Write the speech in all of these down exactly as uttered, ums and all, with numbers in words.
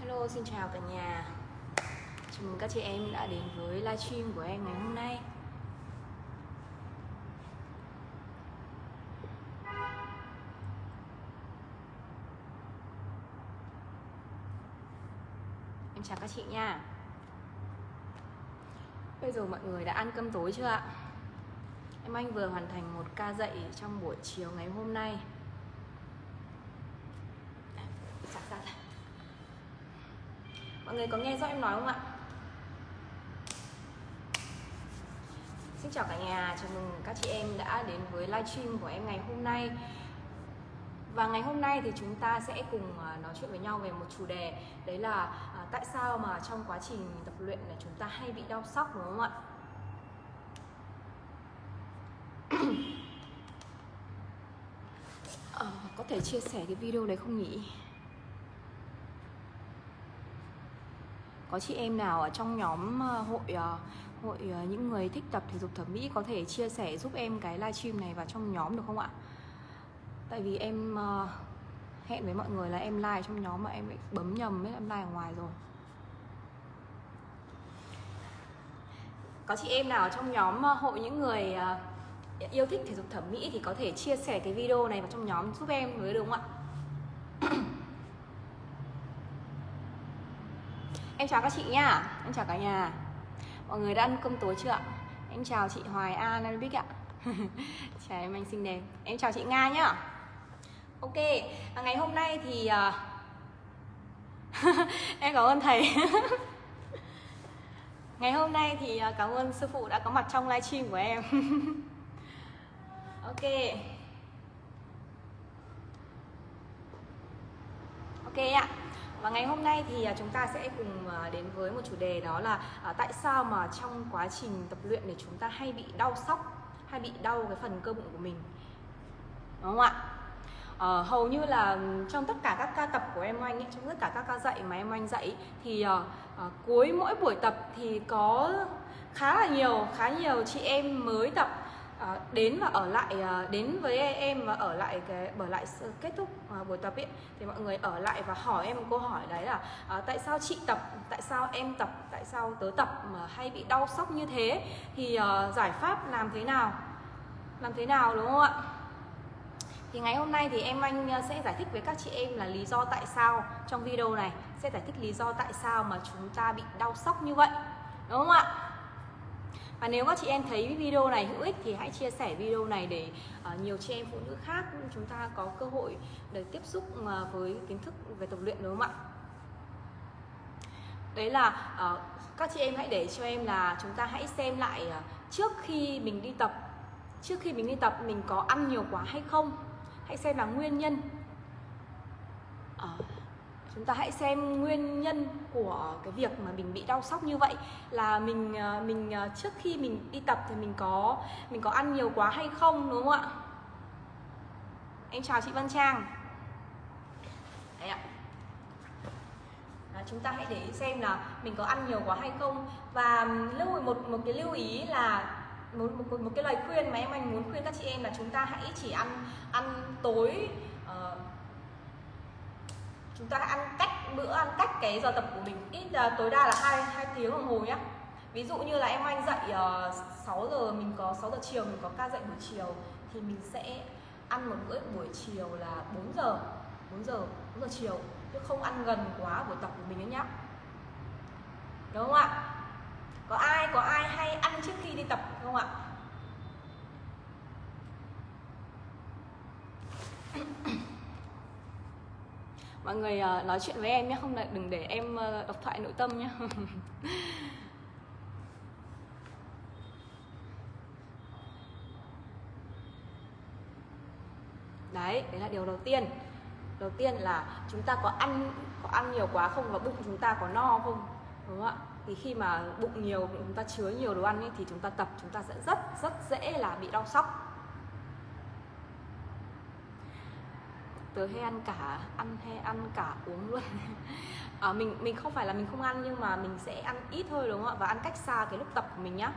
Hello, xin chào cả nhà. Chào mừng các chị em đã đến với livestream của em ngày hôm nay. Em chào các chị nha. Bây giờ mọi người đã ăn cơm tối chưa ạ? Em Anh vừa hoàn thành một ca dạy trong buổi chiều ngày hôm nay. Mọi người có nghe rõ em nói không ạ? Xin chào cả nhà, chào mừng các chị em đã đến với livestream của em ngày hôm nay. Và ngày hôm nay thì chúng ta sẽ cùng nói chuyện với nhau về một chủ đề. Đấy là tại sao mà trong quá trình tập luyện là chúng ta hay bị đau sóc, đúng không ạ? À, có thể chia sẻ cái video đấy không nhỉ? Có chị em nào ở trong nhóm hội hội những người thích tập thể dục thẩm mỹ có thể chia sẻ giúp em cái livestream này vào trong nhóm được không ạ? Tại vì em hẹn với mọi người là em like trong nhóm mà em lại bấm nhầm ấy, em like ở ngoài rồi. Có chị em nào trong nhóm hội những người yêu thích thể dục thẩm mỹ thì có thể chia sẻ cái video này vào trong nhóm giúp em với, đúng không ạ? Em chào các chị nha, em chào cả nhà. Mọi người đã ăn cơm tối chưa ạ? Em chào chị Hoài An Arabic ạ. Chào em Anh xinh đẹp. Em chào chị Nga nhá. Ok, à, ngày hôm nay thì uh... em cảm ơn thầy. Ngày hôm nay thì uh, cảm ơn sư phụ đã có mặt trong livestream của em. Ok. Ok ạ. Và ngày hôm nay thì chúng ta sẽ cùng đến với một chủ đề, đó là tại sao mà trong quá trình tập luyện thì chúng ta hay bị đau sóc, hay bị đau cái phần cơ bụng của mình, đúng không ạ? Ờ, hầu như là trong tất cả các ca tập của em Anh ấy, trong tất cả các ca dạy mà em Anh dạy thì uh, cuối mỗi buổi tập thì có khá là nhiều, khá nhiều chị em mới tập uh, đến và ở lại, uh, đến với em và ở lại cái bởi lại kết thúc uh, buổi tập ấy, thì mọi người ở lại và hỏi em một câu hỏi, đấy là uh, tại sao chị tập, tại sao em tập, tại sao tớ tập mà hay bị đau sóc như thế, thì uh, giải pháp làm thế nào, làm thế nào, đúng không ạ? Thì ngày hôm nay thì em Anh sẽ giải thích với các chị em là lý do tại sao, trong video này sẽ giải thích lý do tại sao mà chúng ta bị đau sóc như vậy, đúng không ạ? Và nếu các chị em thấy video này hữu ích thì hãy chia sẻ video này để uh, nhiều chị em phụ nữ khác chúng ta có cơ hội để tiếp xúc uh, với kiến thức về tập luyện, đúng không ạ? Đấy là uh, các chị em hãy để cho em là chúng ta hãy xem lại uh, trước khi mình đi tập, trước khi mình đi tập mình có ăn nhiều quá hay không. Hãy xem là nguyên nhân à, chúng ta hãy xem nguyên nhân của cái việc mà mình bị đau sóc như vậy là mình mình trước khi mình đi tập thì mình có mình có ăn nhiều quá hay không, đúng không ạ? Em chào chị Văn Trang. Đấy ạ. À, chúng ta hãy để ý xem là mình có ăn nhiều quá hay không, và lưu một một cái lưu ý là Một, một, một cái lời khuyên mà em Anh muốn khuyên các chị em là chúng ta hãy chỉ ăn ăn tối, uh, chúng ta ăn cách bữa ăn cách cái giờ tập của mình ít, uh, tối đa là hai hai tiếng đồng hồ nhé. Ví dụ như là em Anh dạy uh, sáu giờ, mình có sáu giờ chiều mình có ca dạy buổi chiều thì mình sẽ ăn một bữa buổi chiều là bốn giờ, bốn giờ chiều, chứ không ăn gần quá buổi tập của mình nữa nhá, đúng không ạ? Có ai có ai hay ăn trước khi đi tập không ạ? Mọi người uh, nói chuyện với em nhé, không đừng để em uh, độc thoại nội tâm nhé. Đấy, đấy là điều đầu tiên. Đầu tiên là chúng ta có ăn có ăn nhiều quá không, và bụng chúng ta có no không, đúng không ạ? Thì khi mà bụng nhiều, bụng chúng ta chứa nhiều đồ ăn ấy, thì chúng ta tập chúng ta sẽ rất rất dễ là bị đau sóc. Tớ hay ăn cả, ăn hay ăn cả uống luôn. à, mình mình không phải là mình không ăn, nhưng mà mình sẽ ăn ít thôi, đúng không ạ? Và ăn cách xa cái lúc tập của mình nhá.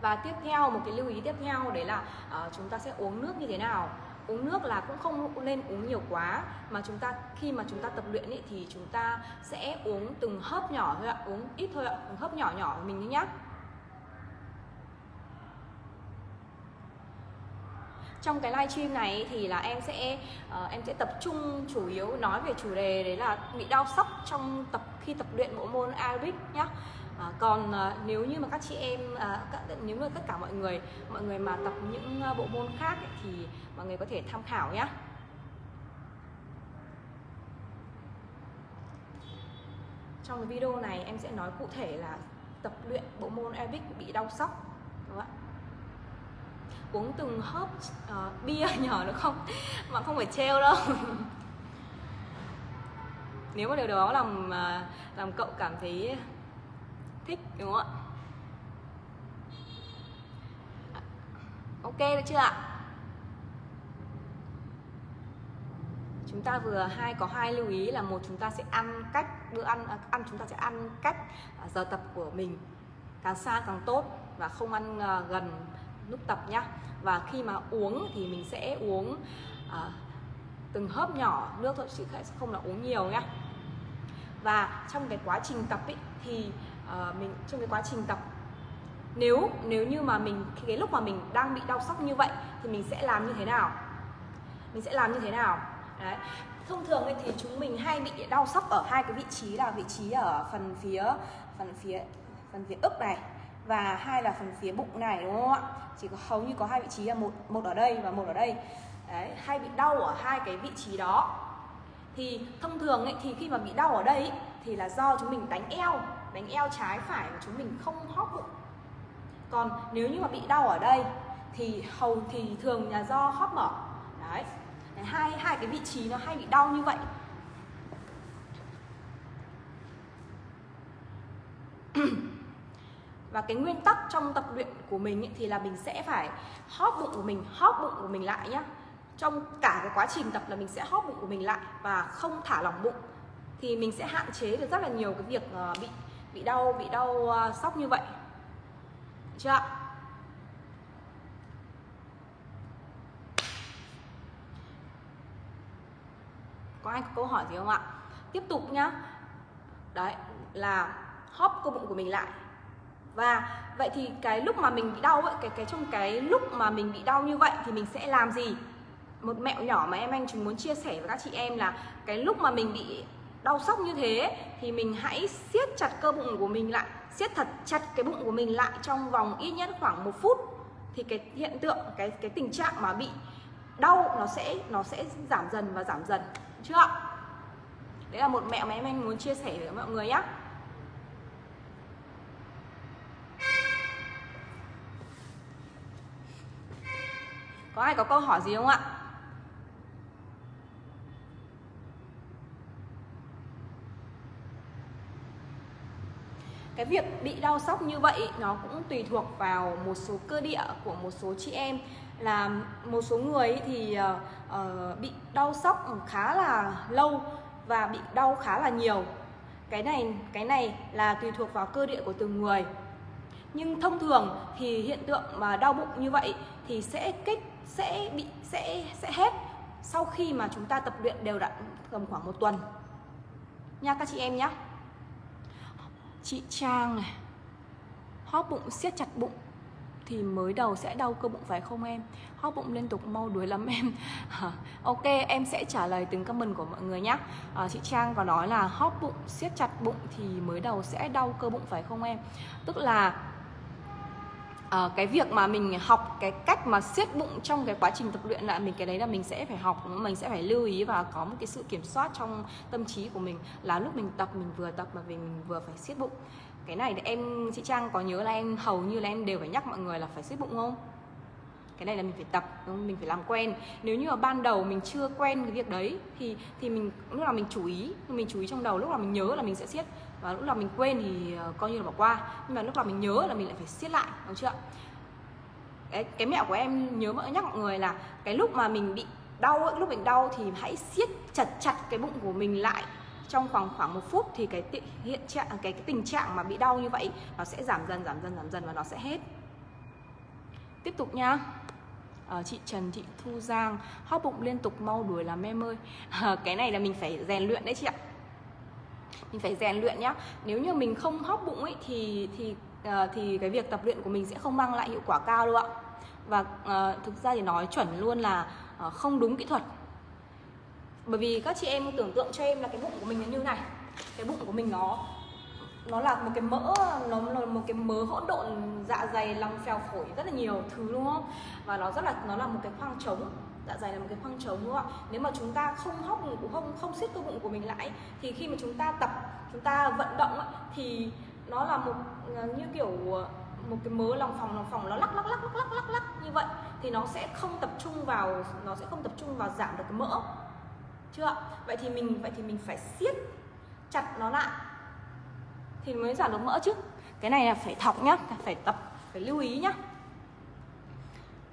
Và tiếp theo, một cái lưu ý tiếp theo đấy là uh, chúng ta sẽ uống nước như thế nào. Uống nước là cũng không nên uống nhiều quá, mà chúng ta khi mà chúng ta tập luyện ý, thì chúng ta sẽ uống từng hớp nhỏ thôi ạ, uống ít thôi ạ, từng hớp nhỏ nhỏ của mình nhé. Trong cái livestream này thì là em sẽ uh, em sẽ tập trung chủ yếu nói về chủ đề đấy là bị đau sóc trong tập khi tập luyện bộ môn aerobic nhá. Uh, còn uh, nếu như mà các chị em uh, nếu như tất cả mọi người mọi người mà tập những uh, bộ môn khác ấy, thì mọi người có thể tham khảo nhá. Trong cái video này em sẽ nói cụ thể là tập luyện bộ môn aerobic bị đau sóc, đúng không ạ? Uống từng hớp uh, bia nhỏ được không? Mà không phải treo đâu. Nếu mà điều đó làm làm cậu cảm thấy thích, đúng không ạ? Ok được chưa ạ? Chúng ta vừa hai có hai lưu ý là một, chúng ta sẽ ăn cách bữa ăn ăn chúng ta sẽ ăn cách giờ tập của mình, càng xa càng tốt và không ăn uh, gần lúc tập nhá. Và khi mà uống thì mình sẽ uống uh, từng hớp nhỏ nước thôi, chứ không là uống nhiều nhá. Và trong cái quá trình tập ấy, thì uh, mình trong cái quá trình tập nếu nếu như mà mình cái lúc mà mình đang bị đau sóc như vậy thì mình sẽ làm như thế nào? Mình sẽ làm như thế nào? Đấy. Thông thường thì chúng mình hay bị đau sóc ở hai cái vị trí là vị trí ở phần phía phần phía phần phía ức này, và hai là phần phía bụng này, đúng không ạ? Chỉ có hầu như có hai vị trí là một một ở đây và một ở đây. Đấy, hay bị đau ở hai cái vị trí đó. Thì thông thường ấy, thì khi mà bị đau ở đây ấy, thì là do chúng mình đánh eo, đánh eo trái phải và chúng mình không hóp bụng. Còn nếu như mà bị đau ở đây thì hầu thì thường là do hóp mở. Đấy. Đấy, hai hai cái vị trí nó hay bị đau như vậy. Và cái nguyên tắc trong tập luyện của mình ấy, thì là mình sẽ phải hóp bụng của mình, hóp bụng của mình lại nhá. Trong cả cái quá trình tập là mình sẽ hóp bụng của mình lại và không thả lỏng bụng. Thì mình sẽ hạn chế được rất là nhiều cái việc bị bị đau, bị đau sóc như vậy. Được chưa ạ? Có ai có câu hỏi gì không ạ? Tiếp tục nhá. Đấy, là hóp cơ bụng của mình lại. Và vậy thì cái lúc mà mình bị đau ấy, cái cái trong cái lúc mà mình bị đau như vậy thì mình sẽ làm gì? Một mẹo nhỏ mà em anh chúng muốn chia sẻ với các chị em là cái lúc mà mình bị đau sóc như thế ấy, thì mình hãy siết chặt cơ bụng của mình lại, siết thật chặt cái bụng của mình lại trong vòng ít nhất khoảng một phút, thì cái hiện tượng cái cái tình trạng mà bị đau nó sẽ nó sẽ giảm dần và giảm dần, được chưa? Đấy là một mẹo mà em anh muốn chia sẻ với mọi người nhé. Có ai có câu hỏi gì không ạ? Cái việc bị đau sóc như vậy nó cũng tùy thuộc vào một số cơ địa của một số chị em. Là một số người thì uh, bị đau sóc khá là lâu và bị đau khá là nhiều. Cái này, cái này là tùy thuộc vào cơ địa của từng người. Nhưng thông thường thì hiện tượng mà đau bụng như vậy thì sẽ kết sẽ bị sẽ sẽ hết sau khi mà chúng ta tập luyện đều đặn tầm khoảng một tuần nha các chị em nhé. Chị Trang này, hóp bụng siết chặt bụng thì mới đầu sẽ đau cơ bụng phải không em? Hóp bụng liên tục mau đuối lắm em. Ok, em sẽ trả lời từng comment của mọi người nhé. À, chị Trang có nói là hóp bụng siết chặt bụng thì mới đầu sẽ đau cơ bụng phải không em? Tức là à, cái việc mà mình học cái cách mà siết bụng trong cái quá trình tập luyện là mình cái đấy là mình sẽ phải học, mình sẽ phải lưu ý và có một cái sự kiểm soát trong tâm trí của mình là lúc mình tập mình vừa tập mà mình vừa phải siết bụng. Cái này thì em, chị Trang có nhớ là em hầu như là em đều phải nhắc mọi người là phải siết bụng không? Cái này là mình phải tập, mình phải làm quen. Nếu như ở ban đầu mình chưa quen cái việc đấy thì thì mình lúc nào mình chú ý, mình chú ý trong đầu, lúc nào mình nhớ là mình sẽ siết, và lúc nào mình quên thì coi như là bỏ qua. Nhưng mà lúc nào mình nhớ là mình lại phải siết lại, đúng chưa? Cái, cái mẹo của em nhớ mọi nhắc mọi người là cái lúc mà mình bị đau ấy, lúc mình đau thì hãy siết chặt chặt cái bụng của mình lại trong khoảng khoảng một phút thì cái hiện trạng cái, cái tình trạng mà bị đau như vậy nó sẽ giảm dần giảm dần giảm dần và nó sẽ hết. Tiếp tục nha. À, chị Trần Thị Thu Giang, hóp bụng liên tục mau đuổi làm em ơi. À, cái này là mình phải rèn luyện đấy chị ạ. Mình phải rèn luyện nhá. Nếu như mình không hóp bụng ấy thì thì à, thì cái việc tập luyện của mình sẽ không mang lại hiệu quả cao đâu ạ. Và à, thực ra thì nói chuẩn luôn là à, không đúng kỹ thuật. Bởi vì các chị em tưởng tượng cho em là cái bụng của mình nó như này. Cái bụng của mình nó nó là một cái mỡ, nó là một cái mớ hỗn độn dạ dày, lòng phèo phổi, rất là nhiều thứ đúng không? Và nó rất là nó là một cái khoang trống, dạ dày là một cái khoang trống đúng không ạ? Nếu mà chúng ta không hóc cũng không không siết cơ bụng của mình lại thì khi mà chúng ta tập, chúng ta vận động ấy, thì nó là một như kiểu một cái mớ lòng phòng lòng phòng nó lắc lắc lắc lắc lắc lắc lắc như vậy thì nó sẽ không tập trung vào nó sẽ không tập trung vào giảm được cái mỡ. Chưa? Vậy thì mình vậy thì mình phải siết chặt nó lại thì mới giảm được mỡ chứ. Cái này là phải học nhá, phải tập, phải lưu ý nhá,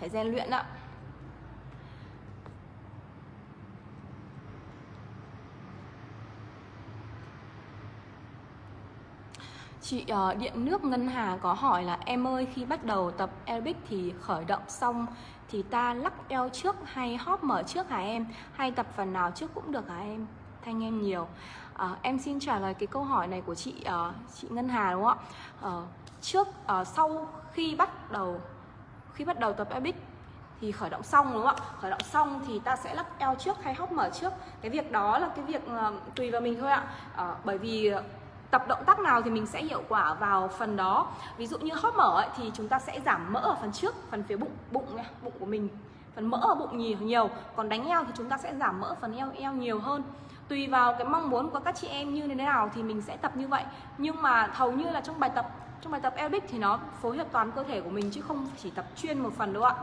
phải rèn luyện ạ. Chị uh, Điện Nước Ngân Hà có hỏi là em ơi, khi bắt đầu tập aerobic thì khởi động xong thì ta lắc eo trước hay hóp mở trước hả em? Hay tập phần nào trước cũng được hả em? Thanh em nhiều. À, em xin trả lời cái câu hỏi này của chị uh, chị Ngân Hà đúng không ạ? Uh, trước uh, sau khi bắt đầu khi bắt đầu tập aerobic thì khởi động xong đúng không ạ? Khởi động xong thì ta sẽ lắc eo trước hay hóp mở trước. Cái việc đó là cái việc uh, tùy vào mình thôi ạ. Uh, bởi vì uh, tập động tác nào thì mình sẽ hiệu quả vào phần đó. Ví dụ như hóp mở ấy, thì chúng ta sẽ giảm mỡ ở phần trước, phần phía bụng bụng này, bụng của mình, phần mỡ ở bụng nhiều nhiều. Còn đánh eo thì chúng ta sẽ giảm mỡ phần eo eo nhiều hơn. Tùy vào cái mong muốn của các chị em như thế nào thì mình sẽ tập như vậy. Nhưng mà hầu như là trong bài tập trong bài tập aerobic thì nó phối hợp toàn cơ thể của mình chứ không chỉ tập chuyên một phần đâu ạ.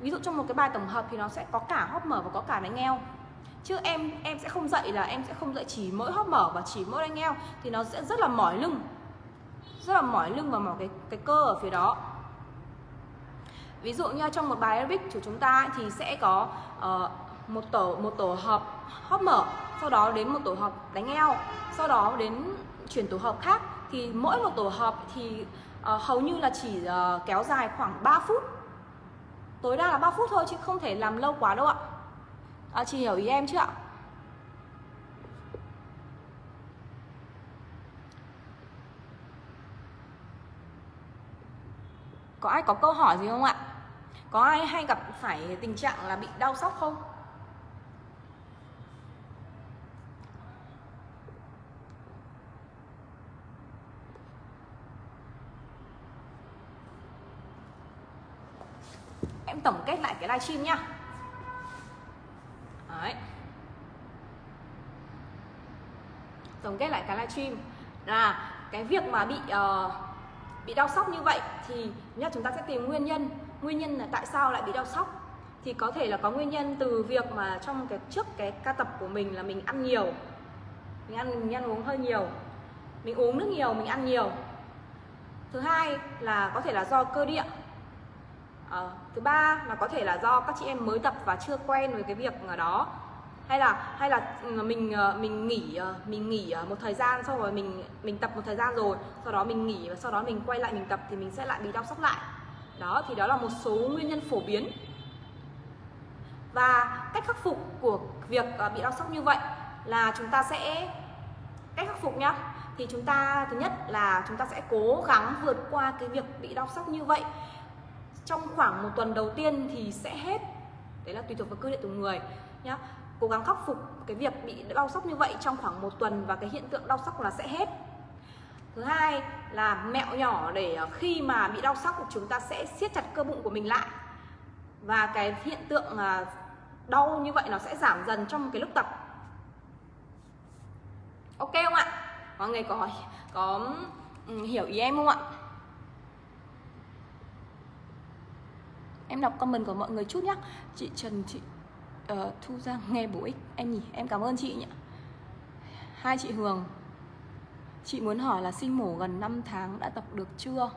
Ví dụ trong một cái bài tổng hợp thì nó sẽ có cả hóp mở và có cả đánh eo. Chứ em em sẽ không dạy là em sẽ không dạy chỉ mỗi hóp mở và chỉ mỗi đánh eo thì nó sẽ rất là mỏi lưng. Rất là mỏi lưng và mỏi cái cái cơ ở phía đó. Ví dụ như trong một bài aerobic của chúng ta thì sẽ có uh, một tổ một tổ hợp hóp mở, sau đó đến một tổ hợp đánh eo, sau đó đến chuyển tổ hợp khác, thì mỗi một tổ hợp thì uh, hầu như là chỉ uh, kéo dài khoảng ba phút. Tối đa là ba phút thôi chứ không thể làm lâu quá đâu ạ. À, chị hiểu ý em chưa ạ? Có ai có câu hỏi gì không ạ? Có ai hay gặp phải tình trạng là bị đau sóc không? Em tổng kết lại cái livestream nhá. Đấy. Tổng kết lại cái livestream là cái việc mà bị uh, bị đau sóc như vậy thì nhá, chúng ta sẽ tìm nguyên nhân. Nguyên nhân là tại sao lại bị đau sóc thì có thể là có nguyên nhân từ việc mà trong cái trước cái ca tập của mình là mình ăn nhiều, mình ăn mình ăn uống hơi nhiều, mình uống nước nhiều, mình ăn nhiều. Thứ hai là có thể là do cơ địa. À, thứ ba là có thể là do các chị em mới tập và chưa quen với cái việc đó, hay là hay là mình mình nghỉ mình nghỉ một thời gian, sau rồi mình mình tập một thời gian rồi sau đó mình nghỉ và sau đó mình quay lại mình tập thì mình sẽ lại bị đau sóc lại. Đó thì đó là một số nguyên nhân phổ biến. Và cách khắc phục của việc bị đau sóc như vậy là chúng ta sẽ cách khắc phục nhá. Thì chúng ta thứ nhất là chúng ta sẽ cố gắng vượt qua cái việc bị đau sóc như vậy. Trong khoảng một tuần đầu tiên thì sẽ hết. Đấy là tùy thuộc vào cơ địa từng người nhá. Cố gắng khắc phục cái việc bị đau sóc như vậy trong khoảng một tuần và cái hiện tượng đau sóc là sẽ hết. Thứ hai là mẹo nhỏ để khi mà bị đau sóc chúng ta sẽ siết chặt cơ bụng của mình lại. Và cái hiện tượng đau như vậy nó sẽ giảm dần trong cái lúc tập. Ok không ạ? Mọi người có, có hiểu ý em không ạ? Em đọc comment của mọi người chút nhé. Chị Trần Thị uh, Thu Giang nghe bổ ích em nhỉ. Em cảm ơn chị nhỉ. Hai chị Hường, chị muốn hỏi là sinh mổ gần năm tháng đã tập được chưa?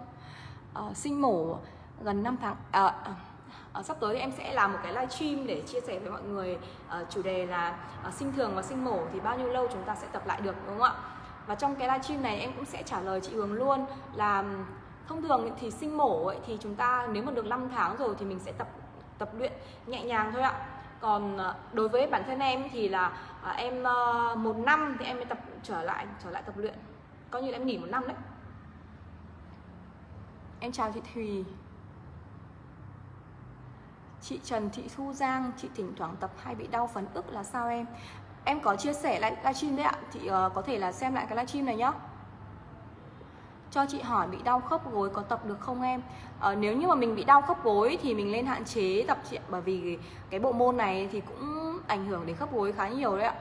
Uh, sinh mổ gần năm tháng uh, uh, sắp tới em sẽ làm một cái livestream để chia sẻ với mọi người uh, chủ đề là uh, sinh thường và sinh mổ thì bao nhiêu lâu chúng ta sẽ tập lại được đúng không ạ? Và trong cái livestream này em cũng sẽ trả lời chị Hường luôn là Thông thường thì sinh mổ ấy, thì chúng ta nếu mà được năm tháng rồi thì mình sẽ tập tập luyện nhẹ nhàng thôi ạ. Còn đối với bản thân em thì là em một năm thì em mới tập trở lại trở lại tập luyện, coi như là em nghỉ một năm đấy. Em chào chị Thùy, chị Trần Thị Thu Giang, chị thỉnh thoảng tập hay bị đau phấn ức là sao em? Em có chia sẻ lại livestream đấy ạ, chị uh, có thể là xem lại cái livestream này nhá. Cho chị hỏi bị đau khớp gối có tập được không em? Ờ, nếu như mà mình bị đau khớp gối thì mình nên hạn chế tập chị, bởi vì cái bộ môn này thì cũng ảnh hưởng đến khớp gối khá nhiều đấy ạ.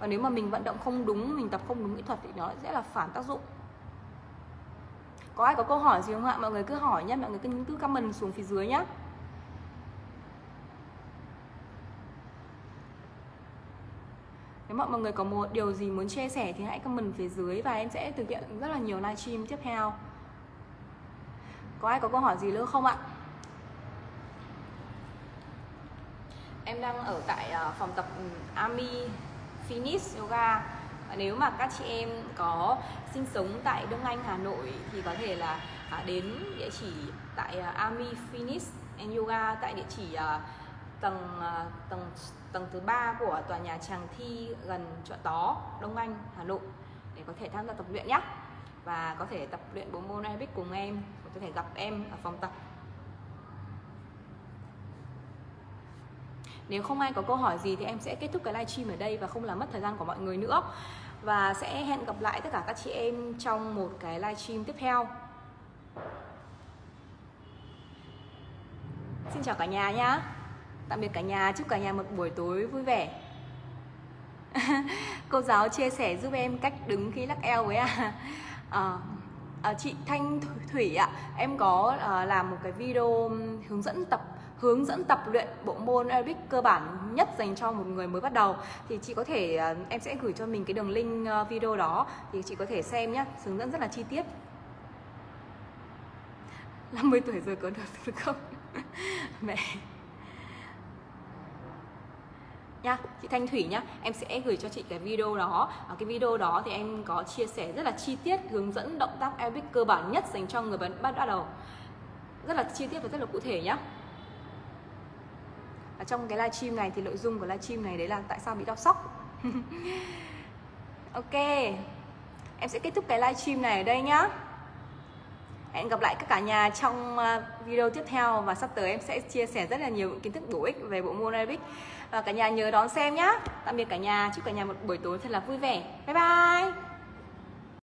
Và nếu mà mình vận động không đúng, mình tập không đúng kỹ thuật thì nó sẽ là phản tác dụng. Có ai có câu hỏi gì không ạ? Mọi người cứ hỏi nhé, mọi người cứ, cứ comment xuống phía dưới nhé. Nếu mọi, mọi người có một điều gì muốn chia sẻ thì hãy comment phía dưới và em sẽ thực hiện rất là nhiều livestream tiếp theo. Có ai có câu hỏi gì nữa không ạ? Em đang ở tại phòng tập Ami Fitness Yoga. Nếu mà các chị em có sinh sống tại Đông Anh, Hà Nội thì có thể là đến địa chỉ tại Ami Fitness and Yoga tại địa chỉ tầng tầng tầng thứ ba của tòa nhà Tràng Thi gần Chợ Tó, Đông Anh, Hà Nội để có thể tham gia tập luyện nhé, và có thể tập luyện bộ môn aerobic cùng em, có thể gặp em ở phòng tập. Nếu không ai có câu hỏi gì thì em sẽ kết thúc cái livestream ở đây và không làm mất thời gian của mọi người nữa, và sẽ hẹn gặp lại tất cả các chị em trong một cái livestream tiếp theo. Xin chào cả nhà nhá. Tạm biệt cả nhà, chúc cả nhà một buổi tối vui vẻ. Cô giáo chia sẻ giúp em cách đứng khi lắc eo với à. À, à, chị Thanh Thủy ạ, à, em có à, làm một cái video hướng dẫn tập hướng dẫn tập luyện bộ môn aerobic cơ bản nhất dành cho một người mới bắt đầu, thì chị có thể à, em sẽ gửi cho mình cái đường link video đó thì chị có thể xem nhé, hướng dẫn rất là chi tiết. năm mươi tuổi rồi có được không? Mẹ. Nha, chị Thanh Thủy nhá, em sẽ gửi cho chị cái video đó. Ở cái video đó thì em có chia sẻ rất là chi tiết hướng dẫn động tác aerobic cơ bản nhất dành cho người bắt đầu, rất là chi tiết và rất là cụ thể nhá. Ở trong cái livestream này thì nội dung của livestream này đấy là tại sao bị đau sóc. Ok, em sẽ kết thúc cái livestream này ở đây nhá. Hẹn gặp lại các cả nhà trong video tiếp theo, và sắp tới em sẽ chia sẻ rất là nhiều kiến thức bổ ích về bộ môn aerobic. Và cả nhà nhớ đón xem nhé. Tạm biệt cả nhà, chúc cả nhà một buổi tối thật là vui vẻ. Bye bye.